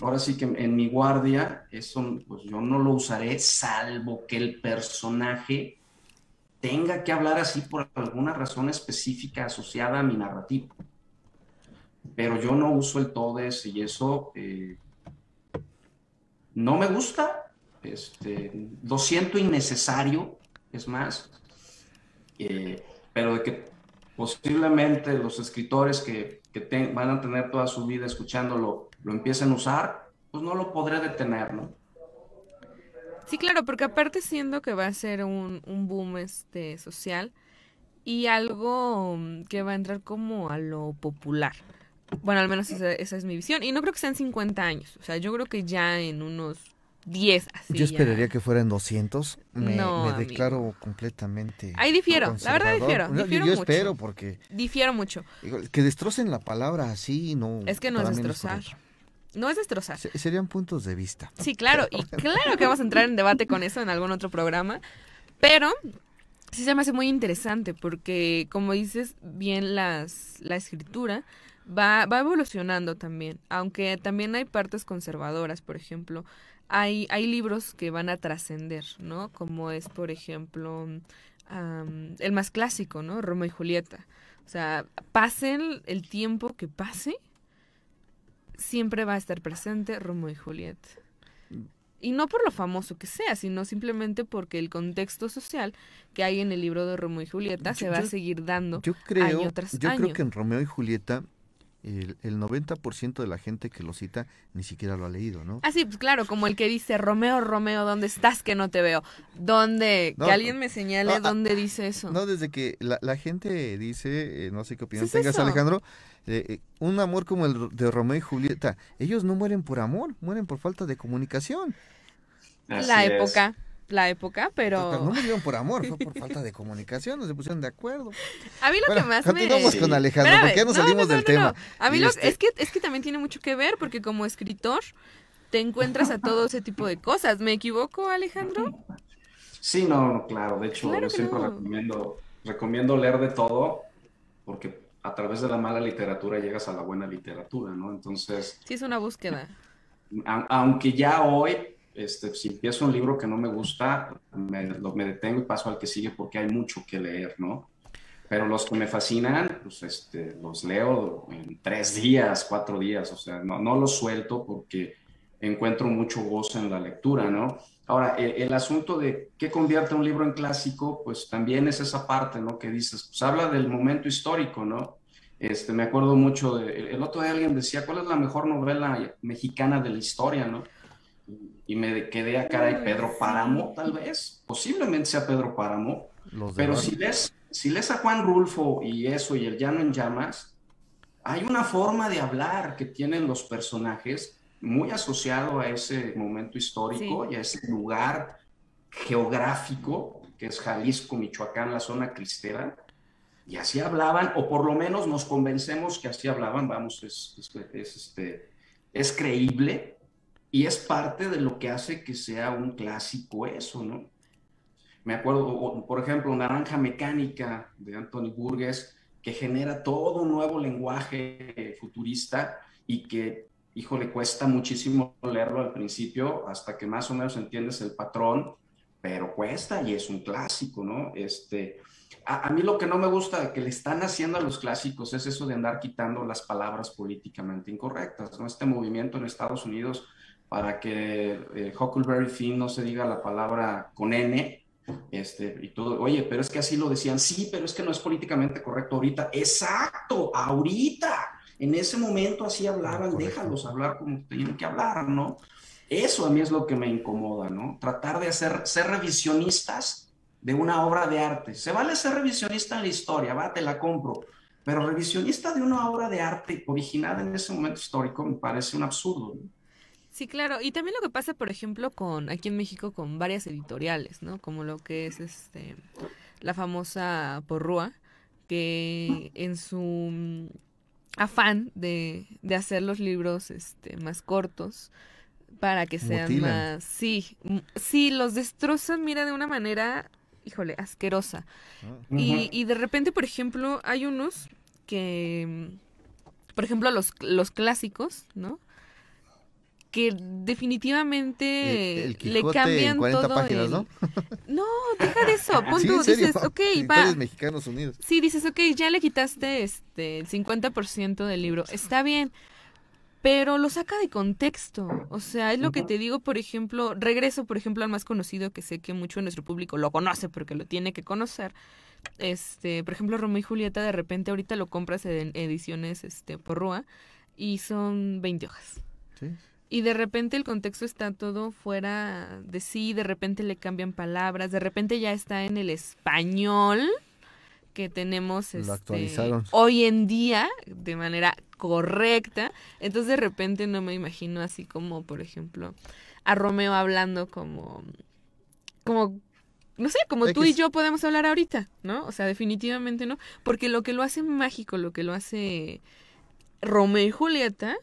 ahora sí que en mi guardia, eso pues yo no lo usaré, salvo que el personaje tenga que hablar así por alguna razón específica asociada a mi narrativa. Pero yo no uso el todes y eso no me gusta, lo siento innecesario, es más, pero de que posiblemente los escritores que van a tener toda su vida escuchándolo, lo empiecen a usar, pues no lo podré detener, ¿no? Sí, claro, porque aparte siendo que va a ser un boom social y algo que va a entrar como a lo popular. Bueno, al menos esa es mi visión. Y no creo que sean 50 años. O sea, yo creo que ya en unos 10 así. Yo esperaría que fueran 200. Me declaro completamente. Ahí difiero, la verdad difiero. Yo espero porque... Difiero mucho. Que destrocen la palabra así, no... Es que no es destrozar. No es destrozar. Serían puntos de vista. Sí, claro, y claro que vamos a entrar en debate con eso en algún otro programa, pero sí se me hace muy interesante porque, como dices bien, la escritura va evolucionando también, aunque también hay partes conservadoras, por ejemplo, hay libros que van a trascender, ¿no? Como es, por ejemplo, el más clásico, ¿no? Romeo y Julieta. O sea, pasen el tiempo que pase, siempre va a estar presente Romeo y Julieta. Y no por lo famoso que sea, sino simplemente porque el contexto social que hay en el libro de Romeo y Julieta se va a seguir dando año tras año. Yo creo que en Romeo y Julieta el 90% de la gente que lo cita ni siquiera lo ha leído, ¿no? Ah, sí, pues claro, como el que dice, Romeo, Romeo, ¿dónde estás que no te veo? ¿Dónde? No, que alguien me señale dónde dice eso. No, desde que la gente dice, no sé qué opinión tengas, eso, Alejandro, un amor como el de Romeo y Julieta, ellos no mueren por amor, mueren por falta de comunicación. La época, pero... No murieron por amor, fue por falta de comunicación, no se pusieron de acuerdo. A mí que más continuamos con Alejandro, porque ya nos salimos del tema. A mí es que también tiene mucho que ver, porque como escritor te encuentras a todo ese tipo de cosas. ¿Me equivoco, Alejandro? Sí, no, claro, de hecho yo siempre recomiendo leer de todo, porque a través de la mala literatura llegas a la buena literatura, ¿no? Entonces... Sí, es una búsqueda. Aunque ya hoy... si empiezo un libro que no me gusta, me detengo y paso al que sigue porque hay mucho que leer, ¿no? Pero los que me fascinan, pues los leo en 3 días, 4 días, o sea, no los suelto porque encuentro mucho gozo en la lectura, ¿no? Ahora, el asunto de qué convierte un libro en clásico, pues también es esa parte, ¿no? Que dices, pues habla del momento histórico, ¿no? Me acuerdo mucho, el otro día alguien decía, ¿cuál es la mejor novela mexicana de la historia, ¿no? Y me quedé a cara de Pedro Páramo, tal vez, posiblemente sea Pedro Páramo, pero si lees a Juan Rulfo y eso y el Llano en Llamas, hay una forma de hablar que tienen los personajes muy asociado a ese momento histórico y a ese lugar geográfico que es Jalisco, Michoacán, la zona cristera, y así hablaban, o por lo menos nos convencemos que así hablaban, vamos, es creíble. Y es parte de lo que hace que sea un clásico eso, ¿no? Me acuerdo, por ejemplo, Naranja Mecánica de Anthony Burgess, que genera todo un nuevo lenguaje futurista y que, híjole, cuesta muchísimo leerlo al principio hasta que más o menos entiendes el patrón, pero cuesta y es un clásico, ¿no? A mí lo que no me gusta que le están haciendo a los clásicos es eso de andar quitando las palabras políticamente incorrectas, ¿no? Este movimiento en Estados Unidos... para que Huckleberry Finn no se diga la palabra con N, y todo, oye, pero es que así lo decían, sí, pero es que no es políticamente correcto ahorita, exacto, ahorita, en ese momento así hablaban, correcto. Déjalos hablar como tenían que hablar, ¿no? Eso a mí es lo que me incomoda, ¿no? Tratar de ser revisionistas de una obra de arte. Se vale ser revisionista en la historia, va, te la compro, pero revisionista de una obra de arte originada en ese momento histórico me parece un absurdo, ¿no? Sí, claro, y también lo que pasa, por ejemplo, con aquí en México con varias editoriales, ¿no? Como lo que es la famosa Porrúa, que en su afán de hacer los libros más cortos para que sean mutilan. Más... Sí, los destrozan, mira, de una manera, híjole, asquerosa. Uh-huh. Y de repente, por ejemplo, hay unos que, por ejemplo, los clásicos, ¿no? Que definitivamente el Quijote le cambian en 40 todo páginas, ¿no? No, deja de eso, pon tú, ¿sí, dices, ok, va. Mexicanos Unidos. Sí, dices, ok, ya le quitaste el 50% del libro, está bien, pero lo saca de contexto, o sea, es lo que te digo, por ejemplo, regreso, por ejemplo, al más conocido que sé que mucho de nuestro público lo conoce porque lo tiene que conocer, por ejemplo, Romeo y Julieta, de repente ahorita lo compras en ediciones Porrúa y son 20 hojas. Sí. Y de repente el contexto está todo fuera de sí, de repente le cambian palabras, de repente ya está en el español que tenemos hoy en día de manera correcta. Entonces de repente no me imagino así como, por ejemplo, a Romeo hablando como no sé, como tú y yo podemos hablar ahorita, ¿no? O sea, definitivamente no, porque lo que lo hace mágico, lo que lo hace Romeo y Julieta,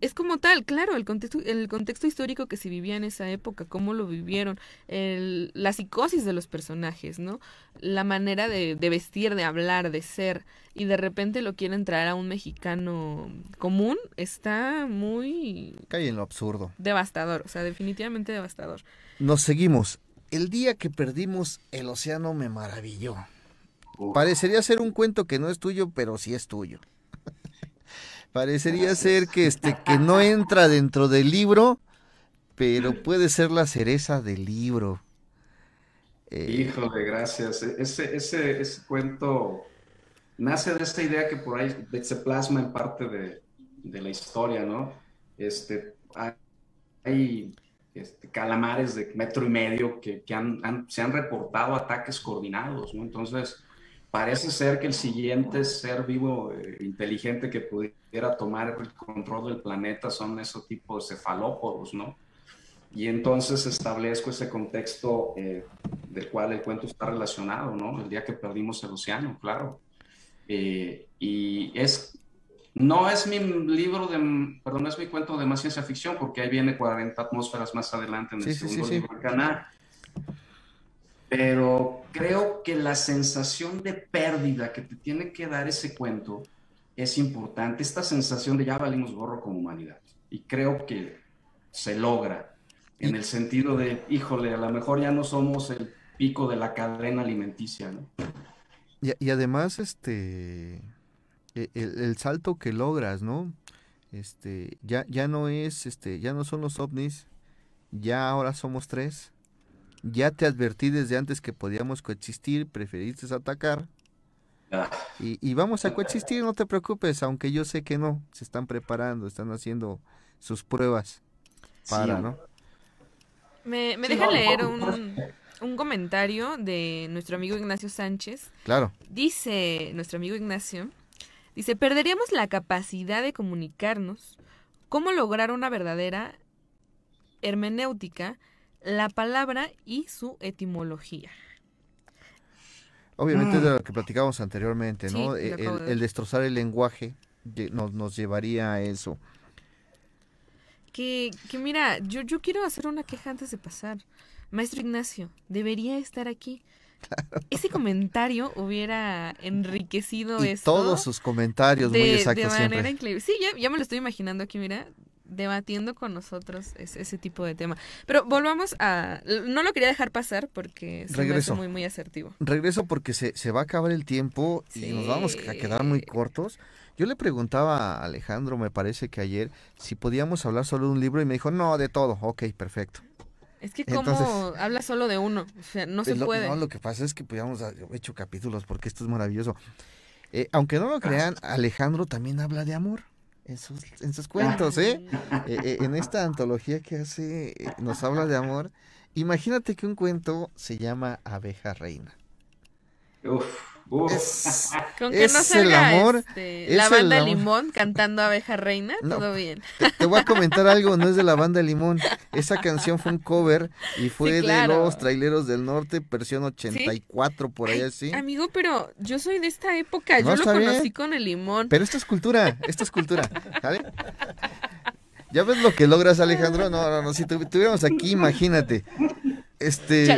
es como tal, claro, el contexto histórico que se vivía en esa época, cómo lo vivieron, la psicosis de los personajes, ¿no? La manera de vestir, de hablar, de ser, y de repente lo quieren traer a un mexicano común, está muy... Cae en lo absurdo. Devastador, o sea, definitivamente devastador. Nos seguimos. El día que perdimos el océano me maravilló. Parecería ser un cuento que no es tuyo, pero sí es tuyo. Parecería ser que no entra dentro del libro, pero puede ser la cereza del libro. Híjole, gracias. Ese cuento nace de esta idea que por ahí se plasma en parte de la historia, ¿no? Hay calamares de 1.5 metros que se han reportado ataques coordinados, ¿no? Entonces... Parece ser que el siguiente ser vivo inteligente que pudiera tomar el control del planeta son esos tipos de cefalópodos, ¿no? Y entonces establezco ese contexto del cual el cuento está relacionado, ¿no? El día que perdimos el océano, claro. No es mi cuento de más ciencia ficción, porque ahí viene 40 atmósferas más adelante en el segundo libro de Caná. Pero creo que la sensación de pérdida que te tiene que dar ese cuento es importante. Esta sensación de ya valimos gorro como humanidad. Y creo que se logra en el sentido de, híjole, a lo mejor ya no somos el pico de la cadena alimenticia, ¿no? Y además, el salto que logras, ¿no? Ya no son los ovnis, ya ahora somos 3. Ya te advertí desde antes que podíamos coexistir, preferiste atacar. Y vamos a coexistir, no te preocupes, aunque yo sé que no, se están preparando, están haciendo sus pruebas para, sí. ¿No? Me deja leer un comentario de nuestro amigo Ignacio Sánchez. Claro. Dice, nuestro amigo Ignacio, dice, perderíamos la capacidad de comunicarnos, cómo lograr una verdadera hermenéutica, la palabra y su etimología. Obviamente es de lo que platicábamos anteriormente, ¿no? Sí, el destrozar el lenguaje nos llevaría a eso. Que mira, yo quiero hacer una queja antes de pasar. Maestro Ignacio, debería estar aquí. Claro. Ese comentario hubiera enriquecido y esto. Todos sus comentarios, muy exactos de manera increíble. Sí, ya me lo estoy imaginando aquí, mira, debatiendo con nosotros ese tipo de tema. Pero volvamos a... No lo quería dejar pasar porque se me hizo muy, muy asertivo. Regreso porque se va a acabar el tiempo, sí. Y nos vamos a quedar muy cortos. Yo le preguntaba a Alejandro, me parece que ayer, si podíamos hablar solo de un libro y me dijo, no, de todo. Ok, perfecto. Es que como habla solo de uno, o sea, no se puede. No, lo que pasa es que podíamos haber hecho capítulos porque esto es maravilloso. Aunque no lo crean, Alejandro también habla de amor en sus cuentos, en esta antología que hace, nos habla de amor. Imagínate que un cuento se llama Abeja Reina. Con que no salga el amor, la banda Limón cantando Abeja Reina, todo bien. Te voy a comentar algo, no es de la banda Limón. Esa canción fue un cover y fue de los Traileros del Norte, versión 84, por ahí así. Amigo, pero yo soy de esta época, yo lo conocí con el Limón. Pero esto es cultura, ¿vale? ¿Ya ves lo que logras, Alejandro? No, no, no, si tuviéramos aquí, imagínate.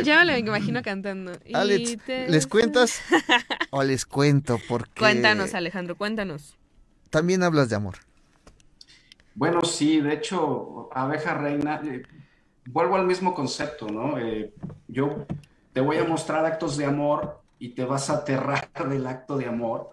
Ya me lo imagino cantando. Alex, ¿les cuentas o les cuento? Porque... Cuéntanos, Alejandro, cuéntanos. También hablas de amor. Bueno, sí, de hecho, Abeja Reina, vuelvo al mismo concepto, ¿no? Yo te voy a mostrar actos de amor y te vas a aterrar del acto de amor.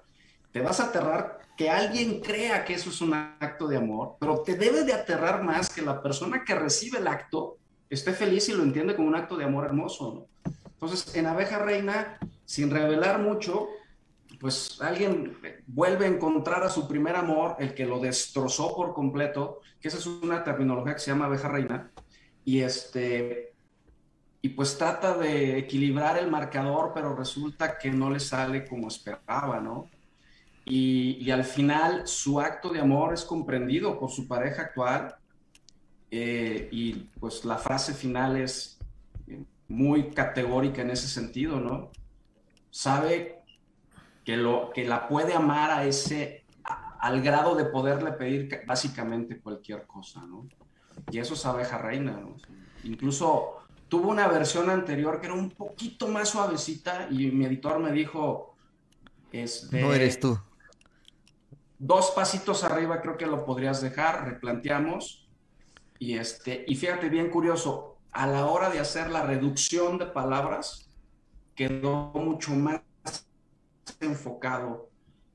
Te vas a aterrar que alguien crea que eso es un acto de amor, pero te debe de aterrar más que la persona que recibe el acto esté feliz y lo entiende como un acto de amor hermoso, ¿no? Entonces, en Abeja Reina, sin revelar mucho, pues alguien vuelve a encontrar a su primer amor, el que lo destrozó por completo, que esa es una terminología que se llama Abeja Reina, y pues trata de equilibrar el marcador, pero resulta que no le sale como esperaba, ¿no? Y al final, su acto de amor es comprendido por su pareja actual. Y pues la frase final es muy categórica en ese sentido, ¿no? Sabe que la puede amar al grado de poderle pedir básicamente cualquier cosa, ¿no? Y eso es Abeja Reina, ¿no? Incluso tuvo una versión anterior que era un poquito más suavecita y mi editor me dijo... no eres tú. 2 pasitos arriba creo que lo podrías dejar, replanteamos... Y fíjate, bien curioso, a la hora de hacer la reducción de palabras, quedó mucho más enfocado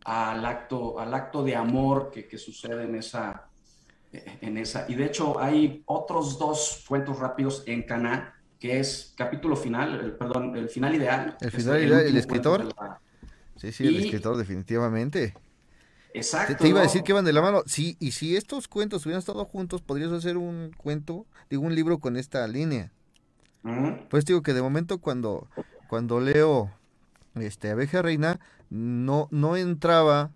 al acto de amor que sucede en esa. Y de hecho hay otros 2 cuentos rápidos en Caná, que es capítulo final, el final ideal. El final ideal, el escritor. Sí, el escritor definitivamente. Exacto. Te iba a decir que van de la mano. Sí, y si estos cuentos hubieran estado juntos, podrías hacer un cuento, digo, un libro con esta línea. Pues digo que de momento cuando leo Abeja Reina, no entraba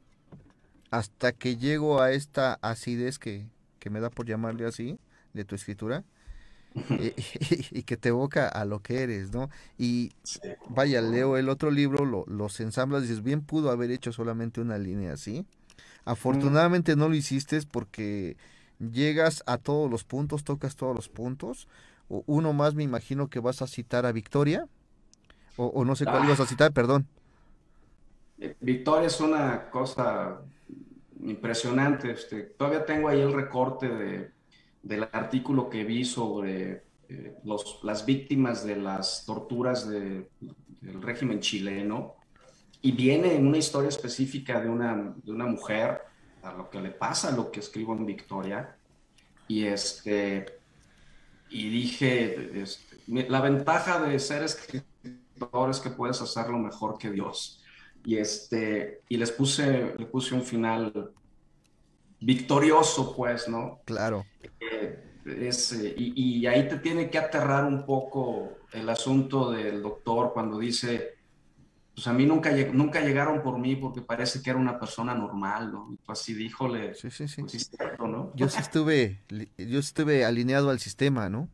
hasta que llego a esta acidez que me da por llamarle así, de tu escritura, y que te evoca a lo que eres, ¿no? Y vaya, leo el otro libro, los ensamblas y dices, bien pudo haber hecho solamente una línea así. Afortunadamente no lo hiciste porque llegas a todos los puntos, tocas todos los puntos. Uno más me imagino que vas a citar a Victoria, o no sé cuál ibas a citar, perdón. Victoria es una cosa impresionante. Todavía tengo ahí el recorte del artículo que vi sobre las víctimas de las torturas del régimen chileno. Y viene en una historia específica de una mujer, a lo que le pasa, a lo que escribo en Victoria. Y dije, la ventaja de ser escritor es que puedes hacerlo mejor que Dios. Y le puse un final victorioso, pues, ¿no? Claro. Y ahí te tiene que aterrar un poco el asunto del doctor cuando dice... Pues a mí nunca llegaron por mí porque parece que era una persona normal, ¿no? Y pues así díjole, sí. Pues es cierto, ¿no? Yo estuve alineado al sistema, ¿no?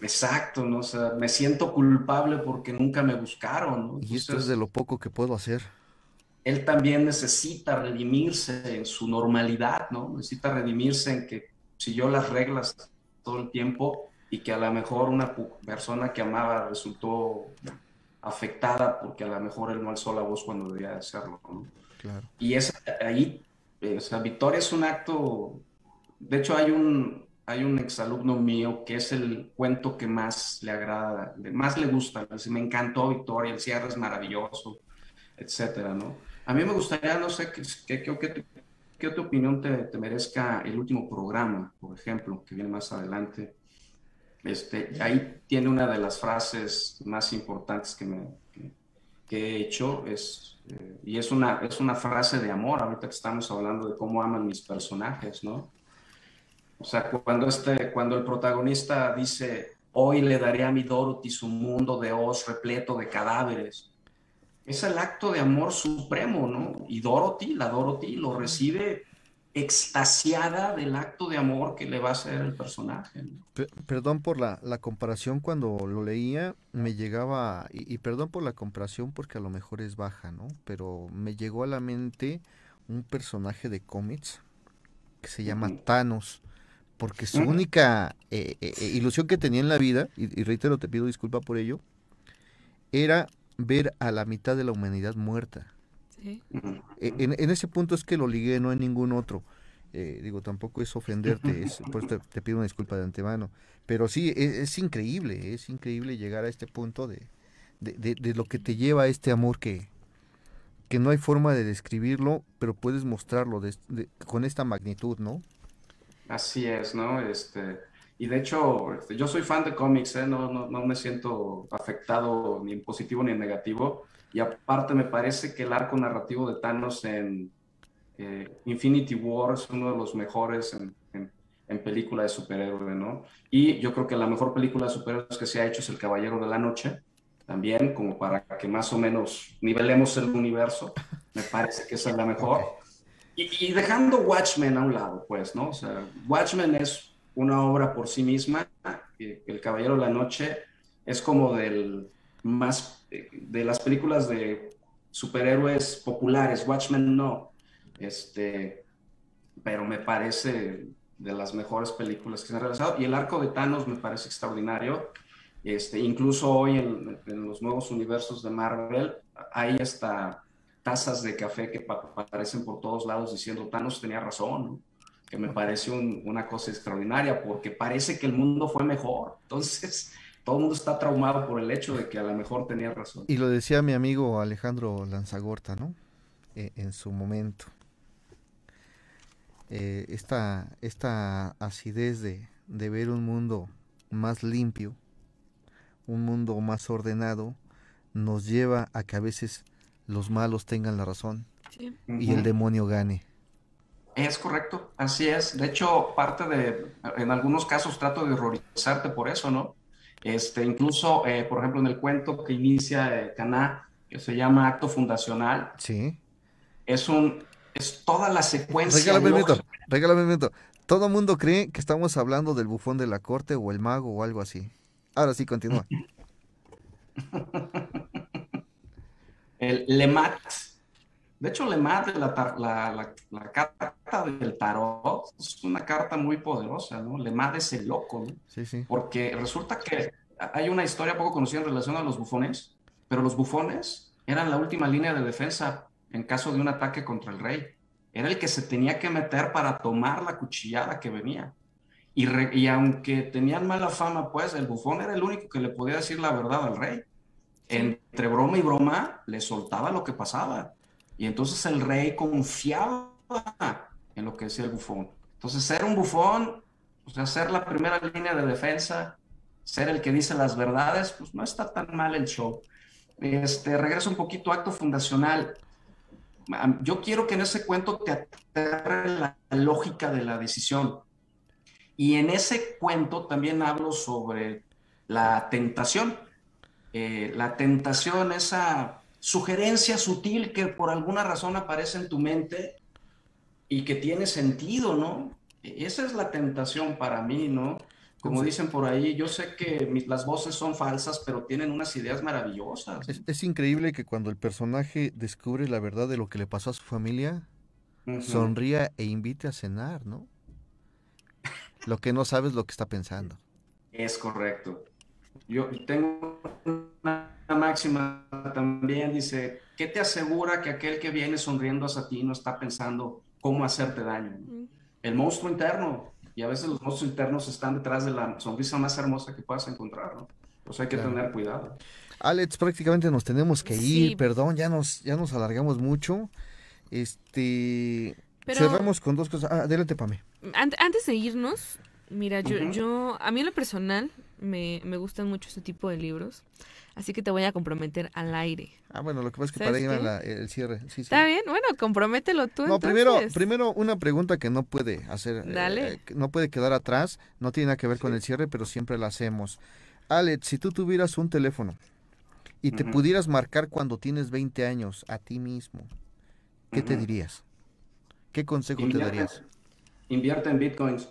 Exacto, ¿no? O sea, me siento culpable porque nunca me buscaron, ¿no? Entonces, y esto es de lo poco que puedo hacer. Él también necesita redimirse en su normalidad, ¿no? Necesita redimirse en que siguió las reglas todo el tiempo y que a lo mejor una persona que amaba resultó... afectada porque a lo mejor él no alzó la voz cuando debía de hacerlo, ¿no? Claro. Y Victoria es un acto, de hecho hay un exalumno mío que es el cuento que más le agrada, más le gusta, me encantó Victoria, el cierre es maravilloso, etcétera, ¿no? A mí me gustaría, no sé, qué opinión te merezca el último programa, por ejemplo, que viene más adelante, Ahí tiene una de las frases más importantes que he hecho, y es una frase de amor, ahorita que estamos hablando de cómo aman mis personajes, ¿no? O sea, cuando el protagonista dice, hoy le daré a mi Dorothy su mundo de Oz repleto de cadáveres, es el acto de amor supremo, ¿no? Y la Dorothy lo recibe extasiada del acto de amor que le va a hacer el personaje, ¿no? Perdón por la comparación, cuando lo leía me llegaba, y perdón por la comparación porque a lo mejor es baja, ¿no? Pero me llegó a la mente un personaje de cómics que se llama Thanos, porque su única ilusión que tenía en la vida, y reitero, te pido disculpa por ello, era ver a la mitad de la humanidad muerta. Sí. En ese punto es que lo ligué, no en ningún otro. Digo, tampoco es ofenderte, por eso te pido una disculpa de antemano. Pero sí, es increíble llegar a este punto de lo que te lleva a este amor que no hay forma de describirlo, pero puedes mostrarlo con esta magnitud, ¿no? Así es, ¿no? Y de hecho, yo soy fan de cómics, ¿eh? No me siento afectado ni en positivo ni en negativo. Y aparte me parece que el arco narrativo de Thanos en Infinity War es uno de los mejores en película de superhéroe, ¿no? Y yo creo que la mejor película de superhéroes que se ha hecho es El Caballero de la Noche, también, como para que más o menos nivelemos el universo. Me parece que esa es la mejor. Y dejando Watchmen a un lado, pues, ¿no? O sea, Watchmen es una obra por sí misma. El Caballero de la Noche es como de las películas de superhéroes populares. Watchmen no, pero me parece de las mejores películas que se han realizado, y el arco de Thanos me parece extraordinario. Incluso hoy en los nuevos universos de Marvel hay hasta tazas de café que aparecen por todos lados diciendo Thanos tenía razón, ¿no? Que me parece una cosa extraordinaria, porque parece que el mundo fue mejor, entonces todo el mundo está traumado por el hecho de que a lo mejor tenía razón. Y lo decía mi amigo Alejandro Lanzagorta, ¿no? En su momento. Esta acidez de ver un mundo más limpio, un mundo más ordenado, nos lleva a que a veces los malos tengan la razón, sí, y el demonio gane. Es correcto, así es. De hecho, en algunos casos trato de horrorizarte por eso, ¿no? Incluso, por ejemplo, en el cuento que inicia Caná, que se llama Acto Fundacional, sí, es toda la secuencia. Regálame un minuto. Todo mundo cree que estamos hablando del bufón de la corte o el mago o algo así. Ahora sí, continúa. El Lemat. De hecho, Lemat, la carta del tarot, es una carta muy poderosa, ¿no? Lemat es el loco, ¿no? Sí, sí. Porque resulta que hay una historia poco conocida en relación a los bufones, pero los bufones eran la última línea de defensa en caso de un ataque contra el rey. Era el que se tenía que meter para tomar la cuchillada que venía. Y aunque tenían mala fama, pues, el bufón era el único que le podía decir la verdad al rey. Entre broma y broma, le soltaba lo que pasaba. Y entonces el rey confiaba en lo que decía el bufón. Entonces, ser un bufón, o sea, ser la primera línea de defensa, ser el que dice las verdades, pues no está tan mal el show. Regreso un poquito a Acto Fundacional. Yo quiero que en ese cuento te aterre la lógica de la decisión. Y en ese cuento también hablo sobre la tentación. La tentación, esa sugerencia sutil que por alguna razón aparece en tu mente y que tiene sentido, ¿no? Esa es la tentación para mí, ¿no? Como dicen por ahí, yo sé que las voces son falsas, pero tienen unas ideas maravillosas. Es increíble que cuando el personaje descubre la verdad de lo que le pasó a su familia, sonría e invite a cenar, ¿no? Lo que no sabe es lo que está pensando. Es correcto. Yo tengo una máxima también, dice, ¿qué te asegura que aquel que viene sonriendo hacia ti no está pensando cómo hacerte daño? El monstruo interno, y a veces los monstruos internos están detrás de la sonrisa más hermosa que puedas encontrar, ¿no? Pues hay que tener cuidado. Alex, prácticamente nos tenemos que ir, sí. Perdón, ya nos alargamos mucho. Pero cerramos con dos cosas. Adelante, Pame. Antes de irnos, mira, yo a mí en lo personal Me gustan mucho ese tipo de libros. Así que te voy a comprometer al aire. Ah, bueno, lo que pasa es que para ir al cierre. Sí, está bien, bueno, compromételo tú. No, entonces. Primero una pregunta que no puede hacer. Dale. No puede quedar atrás, no tiene nada que ver con el cierre, pero siempre la hacemos. Alex, si tú tuvieras un teléfono y te pudieras marcar cuando tienes 20 años a ti mismo, ¿qué te dirías? ¿Qué consejo te darías? Invierte en bitcoins.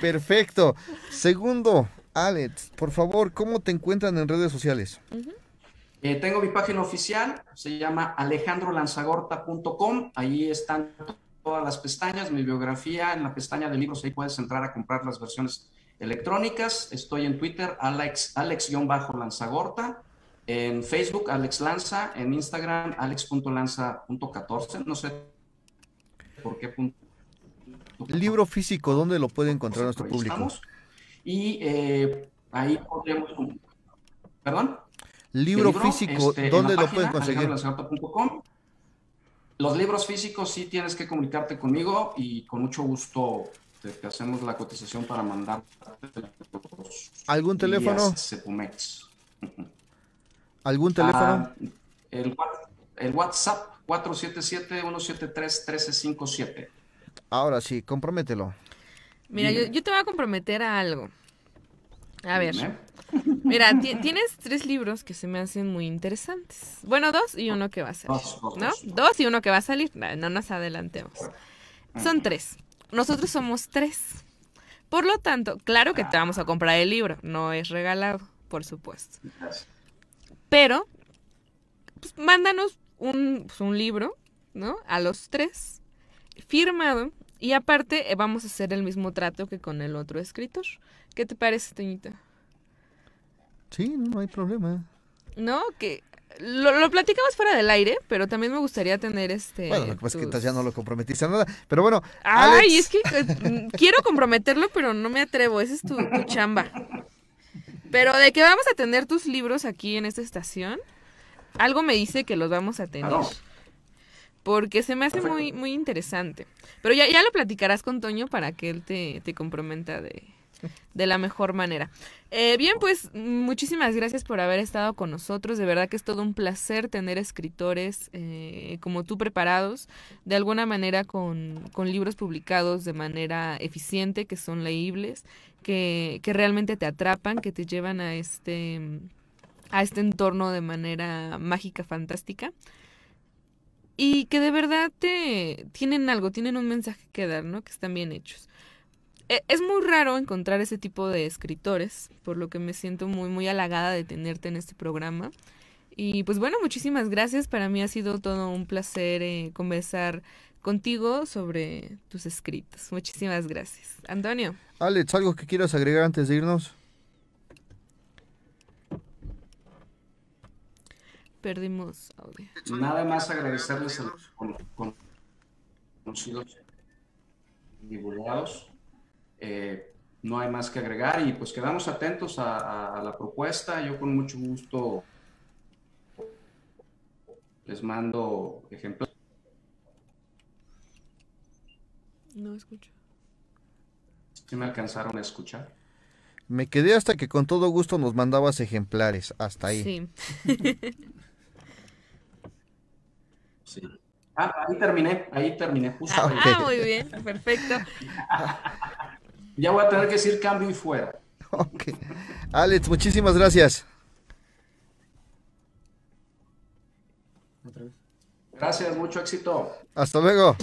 Perfecto. Segundo, Alex, por favor, ¿cómo te encuentran en redes sociales? Tengo mi página oficial, se llama AlejandroLanzaGorta.com. Ahí están todas las pestañas, mi biografía, en la pestaña de libros, ahí puedes entrar a comprar las versiones electrónicas. Estoy en Twitter, Alex_Lanzagorta. En Facebook, Alex Lanza. En Instagram, Alex.Lanza.14. No sé por qué punto. El libro físico, ¿dónde lo puede encontrar nuestro público? Y ahí podríamos... ¿Perdón? Libro físico, ¿dónde lo pueden conseguir? Los libros físicos sí tienes que comunicarte conmigo y con mucho gusto te hacemos la cotización para mandar. ¿Algún teléfono? ¿Algún teléfono? El WhatsApp 477-173-1357. Ahora sí, compromételo. Mira, yo te voy a comprometer a algo. A ver. Mira, tienes 3 libros que se me hacen muy interesantes. Bueno, 2 y uno que va a salir, ¿no? 2 y uno que va a salir. No nos adelantemos. Son 3. Nosotros somos 3. Por lo tanto, claro que te vamos a comprar el libro. No es regalado, por supuesto. Pero, pues, mándanos un libro, ¿no? A los 3. Firmado. Y aparte, vamos a hacer el mismo trato que con el otro escritor. ¿Qué te parece, Toñita? Sí, no hay problema. No, que... Lo platicamos fuera del aire, pero también me gustaría tener este... Bueno, lo que pasa es que ya no lo comprometiste a nada, pero bueno... Ay, Alex... es que quiero comprometerlo, pero no me atrevo, esa es tu chamba. Pero de que vamos a tener tus libros aquí en esta estación, algo me dice que los vamos a tener. Porque se me hace muy, muy interesante. Pero ya lo platicarás con Toño para que él te comprometa de la mejor manera. Bien, pues muchísimas gracias por haber estado con nosotros. De verdad que es todo un placer tener escritores como tú preparados, de alguna manera con libros publicados de manera eficiente, que son leíbles, que realmente te atrapan, que te llevan a este entorno de manera mágica, fantástica. Y que de verdad tienen algo, tienen un mensaje que dar, ¿no? Que están bien hechos. Es muy raro encontrar ese tipo de escritores, por lo que me siento muy, muy halagada de tenerte en este programa. Y pues bueno, muchísimas gracias. Para mí ha sido todo un placer conversar contigo sobre tus escritos. Muchísimas gracias. Antonio. Alex, ¿algo que quieras agregar antes de irnos? Perdimos audio. Nada más agradecerles a los conocidos divulgados. No hay más que agregar y pues quedamos atentos a la propuesta. Yo con mucho gusto les mando ejemplos. No escucho. ¿Sí me alcanzaron a escuchar? Me quedé hasta que con todo gusto nos mandabas ejemplares, hasta ahí. Sí. Sí. Ah, ahí terminé, justo. Ah, okay. Muy bien, perfecto. Ya voy a tener que decir cambio y fuera. Okay. Alex, muchísimas gracias. Gracias, mucho éxito. Hasta luego.